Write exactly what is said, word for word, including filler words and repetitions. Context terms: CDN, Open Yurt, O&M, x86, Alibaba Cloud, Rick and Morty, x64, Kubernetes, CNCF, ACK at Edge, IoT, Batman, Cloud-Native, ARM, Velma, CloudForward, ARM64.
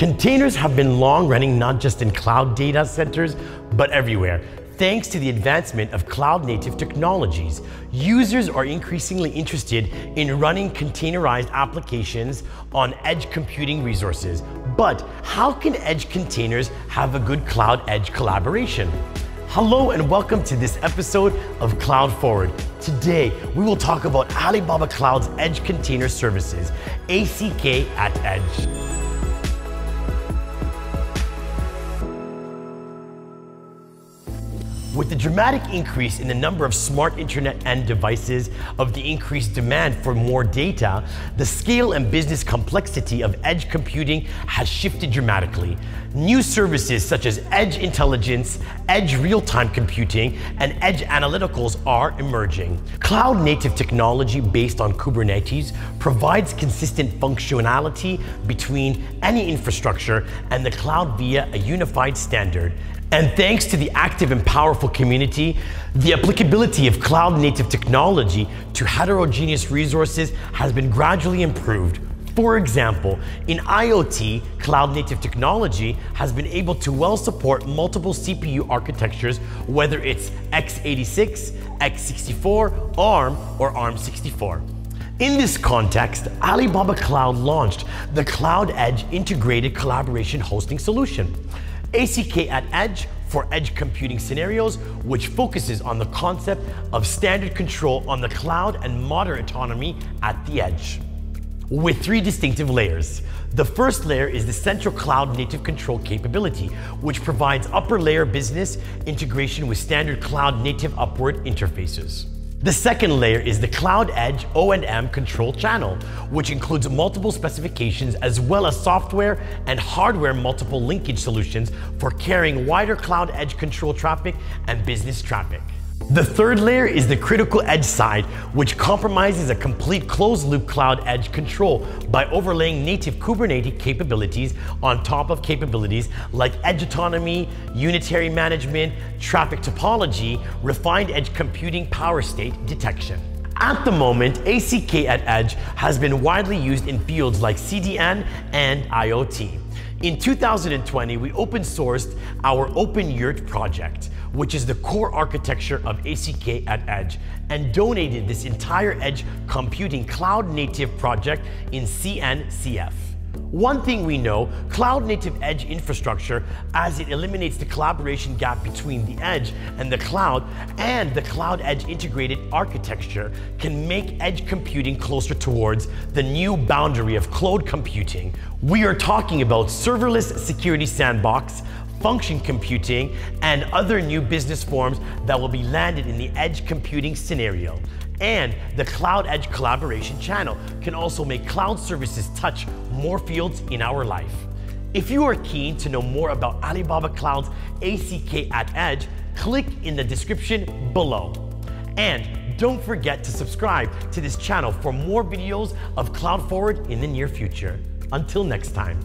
Containers have been long running not just in cloud data centers, but everywhere. Thanks to the advancement of cloud-native technologies, users are increasingly interested in running containerized applications on edge computing resources. But how can edge containers have a good cloud-edge collaboration? Hello and welcome to this episode of Cloud Forward. Today, we will talk about Alibaba Cloud's Edge Container Services, A C K at Edge. With the dramatic increase in the number of smart internet and devices, of the increased demand for more data, the scale and business complexity of edge computing has shifted dramatically. New services such as edge intelligence, edge real-time computing, and edge analyticals are emerging. Cloud-native technology based on Kubernetes provides consistent functionality between any infrastructure and the cloud via a unified standard. And thanks to the active and powerful community, the applicability of cloud-native technology to heterogeneous resources has been gradually improved. For example, in IoT, cloud-native technology has been able to well support multiple C P U architectures, whether it's x eighty-six, x sixty-four, ARM, or ARM sixty-four. In this context, Alibaba Cloud launched the Cloud Edge Integrated Collaboration Hosting Solution, A C K at Edge, for edge computing scenarios, which focuses on the concept of standard control on the cloud and moderate autonomy at the edge, with three distinctive layers. The first layer is the central cloud-native control capability, which provides upper-layer business integration with standard cloud-native upward interfaces. The second layer is the Cloud Edge O and M control channel, which includes multiple specifications as well as software and hardware multiple linkage solutions for carrying wider Cloud Edge control traffic and business traffic. The third layer is the critical edge side, which comprises a complete closed-loop cloud edge control by overlaying native Kubernetes capabilities on top of capabilities like edge autonomy, unitary management, traffic topology, refined edge computing power state detection. At the moment, A C K at Edge has been widely used in fields like C D N and IoT. In two thousand twenty, we open-sourced our Open Yurt project, which is the core architecture of A C K at Edge, and donated this entire edge computing cloud-native project in C N C F. One thing we know, cloud-native edge infrastructure, as it eliminates the collaboration gap between the edge and the cloud, and the cloud-edge integrated architecture can make edge computing closer towards the new boundary of cloud computing. We are talking about serverless security sandbox, function computing, and other new business forms that will be landed in the edge computing scenario. And the Cloud Edge Collaboration Channel can also make cloud services touch more fields in our life. If you are keen to know more about Alibaba Cloud's A C K at Edge, click in the description below. And don't forget to subscribe to this channel for more videos of Cloud Forward in the near future. Until next time.